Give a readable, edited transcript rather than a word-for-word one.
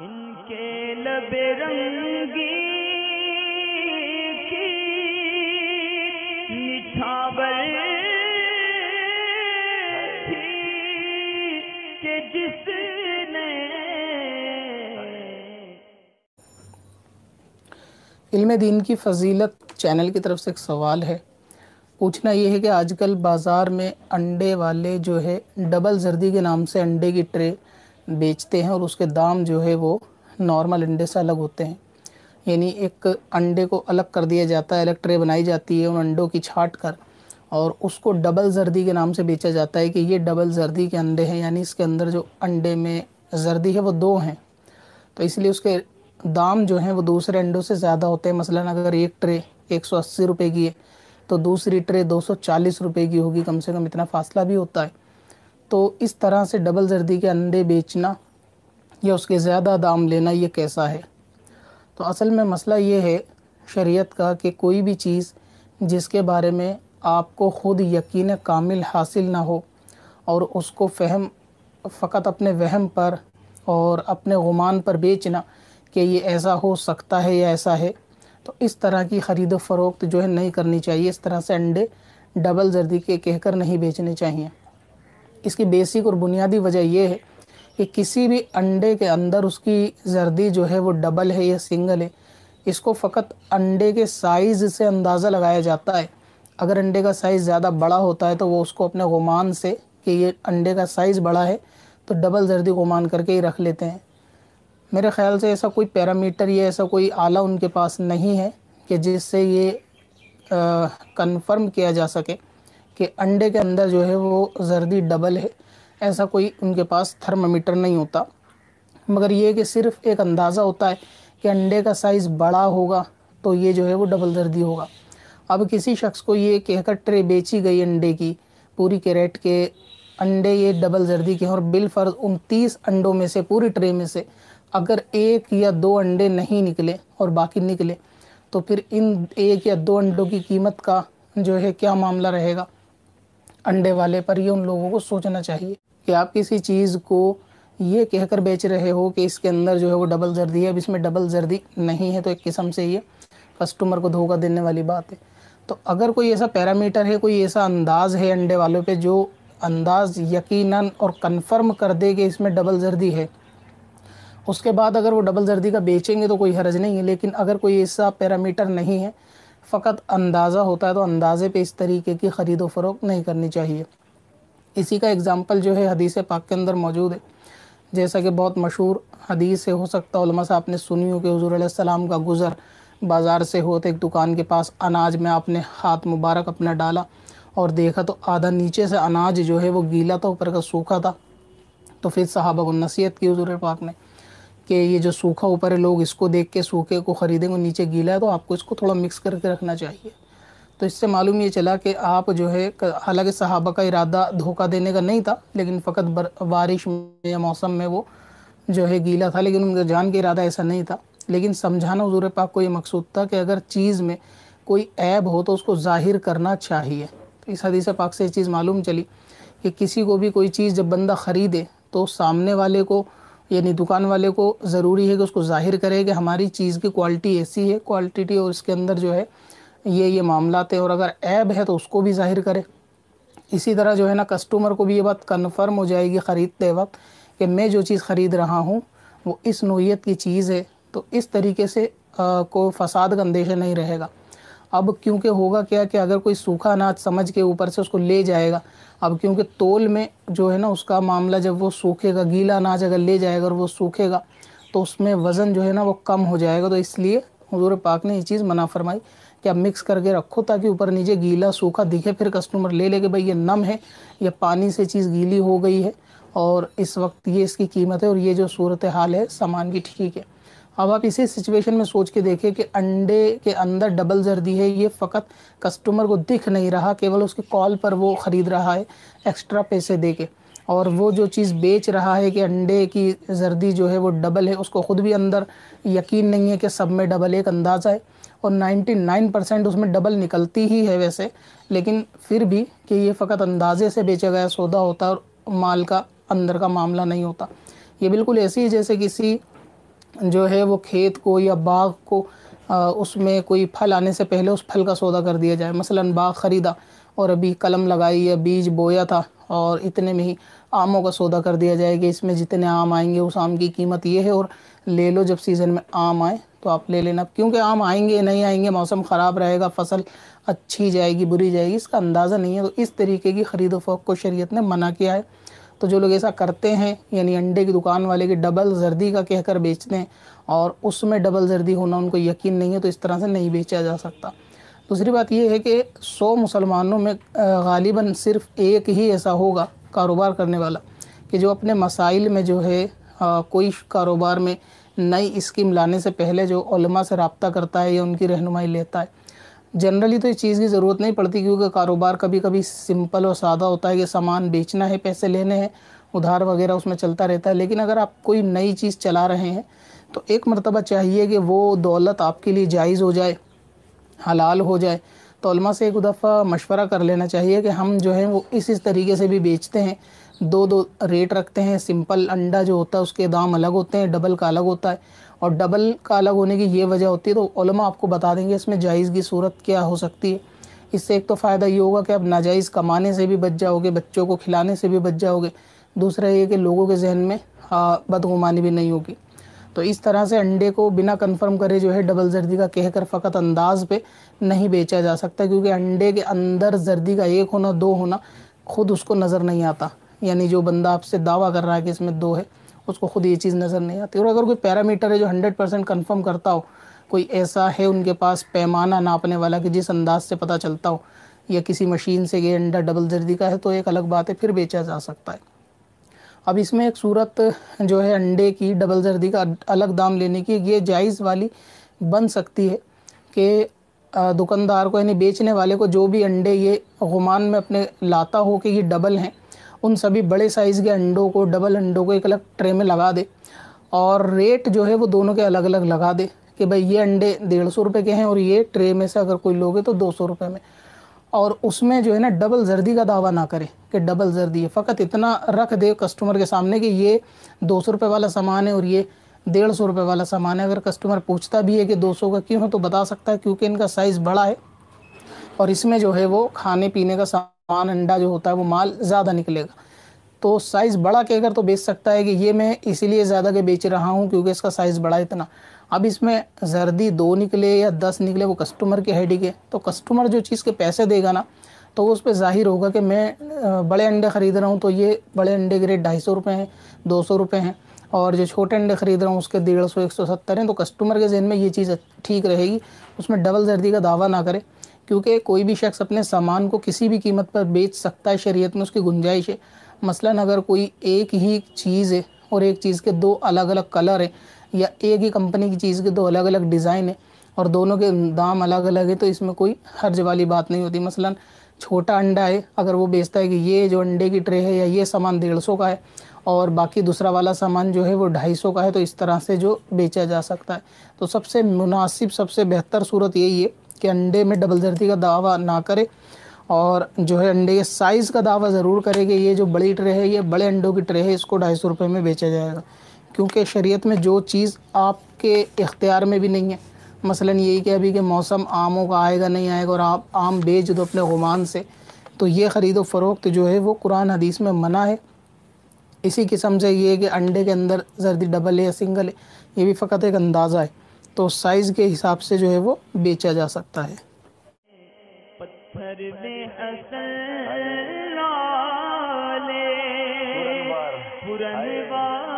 इनके लब रंगी की मिठावर थी के जिसने इल्म दीन की फजीलत चैनल की तरफ से एक सवाल है। पूछना ये है कि आजकल बाज़ार में अंडे वाले जो है डबल जर्दी के नाम से अंडे की ट्रे बेचते हैं और उसके दाम जो है वो नॉर्मल अंडे से अलग होते हैं, यानी एक अंडे को अलग कर दिया जाता है, अलग ट्रे बनाई जाती है उन अंडों की छाँट कर और उसको डबल जर्दी के नाम से बेचा जाता है कि ये डबल जर्दी के अंडे हैं, यानी इसके अंदर जो अंडे में जर्दी है वो दो हैं, तो इसलिए उसके दाम जो हैं वो दूसरे अंडों से ज़्यादा होते हैं। मसलन अगर एक ट्रे 180 रुपये की है तो दूसरी ट्रे 240 रुपए की होगी, कम से कम इतना फ़ासला भी होता है। तो इस तरह से डबल जर्दी के अंडे बेचना या उसके ज़्यादा दाम लेना ये कैसा है? तो असल में मसला ये है शरीयत का कि कोई भी चीज़ जिसके बारे में आपको ख़ुद यकीन कामिल हासिल ना हो और उसको फहम फ़कत अपने वहम पर और अपने गुमान पर बेचना कि ये ऐसा हो सकता है या ऐसा है, तो इस तरह की ख़रीदो फ़रोख्त जो है नहीं करनी चाहिए। इस तरह से अंडे डबल जर्दी के कहकर नहीं बेचने चाहिए। इसकी बेसिक और बुनियादी वजह यह है कि किसी भी अंडे के अंदर उसकी जर्दी जो है वो डबल है या सिंगल है, इसको फ़कत अंडे के साइज़ से अंदाज़ा लगाया जाता है। अगर अंडे का साइज़ ज़्यादा बड़ा होता है तो वो उसको अपने गुमान से कि ये अंडे का साइज़ बड़ा है तो डबल जर्दी गुमान करके ही रख लेते हैं। मेरे ख़्याल से ऐसा कोई पैरामीटर या ऐसा कोई आला उनके पास नहीं है कि जिससे ये कंफर्म किया जा सके कि अंडे के अंदर जो है वो जर्दी डबल है, ऐसा कोई उनके पास थर्मामीटर नहीं होता। मगर ये कि सिर्फ़ एक अंदाज़ा होता है कि अंडे का साइज़ बड़ा होगा तो ये जो है वो डबल जर्दी होगा। अब किसी शख्स को ये कहकर ट्रे बेची गई अंडे की पूरी कैरेट के अंडे ये डबल जर्दी के हैं और बिलफर्ज उन 30 अंडों में से पूरी ट्रे में से अगर एक या दो अंडे नहीं निकले और बाकी निकले तो फिर इन एक या दो अंडों की कीमत का जो है क्या मामला रहेगा अंडे वाले पर, ये उन लोगों को सोचना चाहिए कि आप किसी चीज़ को ये कहकर बेच रहे हो कि इसके अंदर जो है वो डबल जर्दी है। अब इसमें डबल जर्दी नहीं है तो एक किस्म से ये कस्टमर को धोखा देने वाली बात है। तो अगर कोई ऐसा पैरामीटर है, कोई ऐसा अंदाज़ है अंडे वालों पर जो अंदाज़ यकीनन और कन्फर्म कर दे कि इसमें डबल जर्दी है, उसके बाद अगर वो डबल जर्दी का बेचेंगे तो कोई हरज नहीं है। लेकिन अगर कोई ऐसा पैरामीटर नहीं है, फ़कत अंदाज़ा होता है, तो अंदाज़े पे इस तरीके की ख़रीदो फ़रोख्त नहीं करनी चाहिए। इसी का एग्ज़ाम्पल जो है हदीस पाक के अंदर मौजूद है, जैसा कि बहुत मशहूर हदीस है, हो सकता है उलमा से आपने सुनी हो कि हुज़ूर अलैहिस्सलाम का गुज़र बाज़ार से हो तो एक दुकान के पास अनाज में आपने हाथ मुबारक अपना डाला और देखा तो आधा नीचे से अनाज जो है वो गीला था, ऊपर का सूखा था। तो फिर सहाबा को नसीहत की हुज़ूर पाक ने कि ये जो सूखा ऊपर है लोग इसको देख के सूखे को ख़रीदेंगे, नीचे गीला है तो आपको इसको थोड़ा मिक्स करके रखना चाहिए। तो इससे मालूम ये चला कि आप जो है, हालांकि सहाबा का इरादा धोखा देने का नहीं था, लेकिन फ़कत बारिश में या मौसम में वो जो है गीला था, लेकिन उनका जान का इरादा ऐसा नहीं था। लेकिन समझाना हुज़ूर पाक को ये मकसूद था कि अगर चीज़ में कोई ऐब हो तो उसको ज़ाहिर करना चाहिए। तो इस हदीस पाक से ये चीज़ मालूम चली कि किसी को भी कोई चीज़ जब बंदा ख़रीदे तो सामने वाले को यानी दुकान वाले को ज़रूरी है कि उसको ज़ाहिर करे कि हमारी चीज़ की क्वालिटी ऐसी है, क्वालिटी और इसके अंदर जो है ये मामलात हैं, और अगर ऐब है तो उसको भी ज़ाहिर करे। इसी तरह जो है ना कस्टमर को भी ये बात कन्फर्म हो जाएगी ख़रीदते वक्त कि मैं जो चीज़ ख़रीद रहा हूँ वो इस नोयत की चीज़ है, तो इस तरीके से कोई फ़साद का अंदेशा नहीं रहेगा। अब क्योंकि होगा क्या कि अगर कोई सूखा अनाज समझ के ऊपर से उसको ले जाएगा, अब क्योंकि तोल में जो है ना उसका मामला, जब वो सूखेगा गीला अनाज अगर ले जाएगा और वो सूखेगा तो उसमें वज़न जो है ना वो कम हो जाएगा। तो इसलिए हुज़ूर पाक ने ये चीज़ मना फरमाई कि आप मिक्स करके रखो ताकि ऊपर नीचे गीला सूखा दिखे, फिर कस्टमर ले लेके भाई ये नम है या पानी से चीज़ गीली हो गई है और इस वक्त ये इसकी कीमत है और ये जो सूरत हाल है सामान की ठीक है। अब आप इसी सिचुएशन में सोच के देखें कि अंडे के अंदर डबल जर्दी है, ये फ़कत कस्टमर को दिख नहीं रहा, केवल उसके कॉल पर वो ख़रीद रहा है एक्स्ट्रा पैसे दे के, और वो जो चीज़ बेच रहा है कि अंडे की जर्दी जो है वो डबल है, उसको ख़ुद भी अंदर यकीन नहीं है कि सब में डबल, एक अंदाज़ा है और 99% उसमें डबल निकलती ही है वैसे, लेकिन फिर भी कि ये फ़कत अंदाज़े से बेचा गया सौदा होता है और माल का अंदर का मामला नहीं होता। ये बिल्कुल ऐसी है जैसे किसी जो है वो खेत को या बाग को उसमें कोई फल आने से पहले उस फल का सौदा कर दिया जाए। मसलन बाग ख़रीदा और अभी कलम लगाई या बीज बोया था और इतने में ही आमों का सौदा कर दिया जाए कि इसमें जितने आम आएंगे उस आम की कीमत ये है और ले लो, जब सीज़न में आम आए तो आप ले लेना। क्योंकि आम आएंगे नहीं आएंगे, मौसम ख़राब रहेगा, फसल अच्छी जाएगी बुरी जाएगी इसका अंदाज़ा नहीं है। तो इस तरीके की ख़रीद फ़रोख्त को शरीयत ने मना किया है। तो जो लोग ऐसा करते हैं यानी अंडे की दुकान वाले की डबल जर्दी का कहकर बेचते हैं और उसमें डबल जर्दी होना उनको यकीन नहीं है, तो इस तरह से नहीं बेचा जा सकता। दूसरी बात यह है कि 100 मुसलमानों में गालिबन सिर्फ एक ही ऐसा होगा कारोबार करने वाला कि जो अपने मसाइल में जो है कोई कारोबार में नई स्कीम लाने से पहले जो उलमा से रब्ता करता है या उनकी रहनुमाई लेता है। जनरली तो इस चीज़ की ज़रूरत नहीं पड़ती क्योंकि कारोबार कभी कभी सिंपल और सादा होता है कि सामान बेचना है, पैसे लेने हैं, उधार वगैरह उसमें चलता रहता है। लेकिन अगर आप कोई नई चीज़ चला रहे हैं तो एक मरतबा चाहिए कि वो दौलत आपके लिए जायज़ हो जाए, हलाल हो जाए। तो उलमा से एक दफ़ा मशवरा कर लेना चाहिए कि हम जो है वो इस तरीके से भी बेचते हैं, दो रेट रखते हैं। सिंपल अंडा जो होता है उसके दाम अलग होते हैं, डबल का अलग होता है। और डबल का अलग होने की ये वजह होती है, तो उलमा आपको बता देंगे इसमें जायज़ की सूरत क्या हो सकती है। इससे एक तो फ़ायदा ये होगा कि आप नाजायज़ कमाने से भी बच जाओगे, बच्चों को खिलाने से भी बच जाओगे। दूसरा ये कि लोगों के जहन में बदगुमानी भी नहीं होगी। तो इस तरह से अंडे को बिना कंफर्म करे जो है डबल जर्दी का कहकर फ़कत अंदाज़ पे नहीं बेचा जा सकता, क्योंकि अंडे के अंदर जर्दी का एक होना दो होना खुद उसको नज़र नहीं आता। यानी जो बंदा आपसे दावा कर रहा है कि इसमें दो है उसको खुद ये चीज़ नज़र नहीं आती। और अगर कोई पैरामीटर है जो 100% कन्फर्म करता हो, कोई ऐसा है उनके पास पैमाना नापने वाला कि जिस अंदाज़ से पता चलता हो या किसी मशीन से ये अंडा डबल जर्दी का है, तो एक अलग बात है, फिर बेचा जा सकता है। अब इसमें एक सूरत जो है अंडे की डबल जर्दी का अलग दाम लेने की ये जायज़ वाली बन सकती है कि दुकानदार को यानी बेचने वाले को जो भी अंडे ये गुमान में अपने लाता हो कि ये डबल हैं, उन सभी बड़े साइज़ के अंडों को डबल अंडों को एक अलग ट्रे में लगा दे और रेट जो है वो दोनों के अलग अलग लगा दे कि भाई ये अंडे 150 रुपये के हैं और ये ट्रे में से अगर कोई लोगे तो 200 रुपये में। और उसमें जो है ना डबल जर्दी का दावा ना करे कि डबल जर्दी है, फ़कत इतना रख दे कस्टमर के सामने कि ये 200 रुपये वाला सामान है और ये 150 रुपये वाला सामान है। अगर कस्टमर पूछता भी है कि 200 का क्यों है तो बता सकता है क्योंकि इनका साइज़ बड़ा है और इसमें जो है वो खाने पीने का सामान अंडा जो होता है वो माल ज़्यादा निकलेगा। तो साइज़ बड़ा कहकर तो बेच सकता है कि ये मैं इसीलिए ज़्यादा के बेच रहा हूँ क्योंकि इसका साइज़ बड़ा इतना। अब इसमें जर्दी 2 निकले या 10 निकले वो कस्टमर के हेडी के, तो कस्टमर जो चीज़ के पैसे देगा ना तो उस पर ज़ाहिर होगा कि मैं बड़े अंडे ख़रीद रहा हूँ तो ये बड़े अंडे के रेट 250 रुपये हैं, 200 रुपये हैं, और जो छोटे अंडे ख़रीद रहा हूँ उसके 150, 170 हैं। तो कस्टमर के जहन में ये चीज़ ठीक रहेगी, उसमें डबल जर्दी का दावा ना करे क्योंकि कोई भी शख्स अपने सामान को किसी भी कीमत पर बेच सकता है, शरीयत में उसकी गुंजाइश है। मसलन अगर कोई एक ही चीज़ है और एक चीज़ के दो अलग अलग कलर है या एक ही कंपनी की चीज़ के दो अलग अलग डिज़ाइन है और दोनों के दाम अलग अलग है तो इसमें कोई हर्ज वाली बात नहीं होती। मसलन छोटा अंडा है, अगर वो बेचता है कि ये जो अंडे की ट्रे है या ये सामान 150 का है और बाकी दूसरा वाला सामान जो है वो 250 का है, तो इस तरह से जो बेचा जा सकता है। तो सबसे मुनासिब सबसे बेहतर सूरत यही है कि अंडे में डबल जर्दी का दावा ना करे और जो है अंडे के साइज़ का दावा ज़रूर करे कि ये जो बड़ी ट्रे है ये बड़े अंडों की ट्रे है, इसको 250 रुपये में बेचा जाएगा। क्योंकि शरीयत में जो चीज़ आपके इख्तियार में भी नहीं है, मसलन यही कि अभी के मौसम आमों का आएगा नहीं आएगा और आप आम बेच दो अपने गुमान से, तो ये ख़रीदो फ़रोख्त जो है वो कुरान हदीस में मना है। इसी किस्म से ये कि अंडे के अंदर जर्दी डबल है या सिंगल है ये भी फ़कत एक अंदाज़ा है, तो साइज़ के हिसाब से जो है वो बेचा जा सकता है।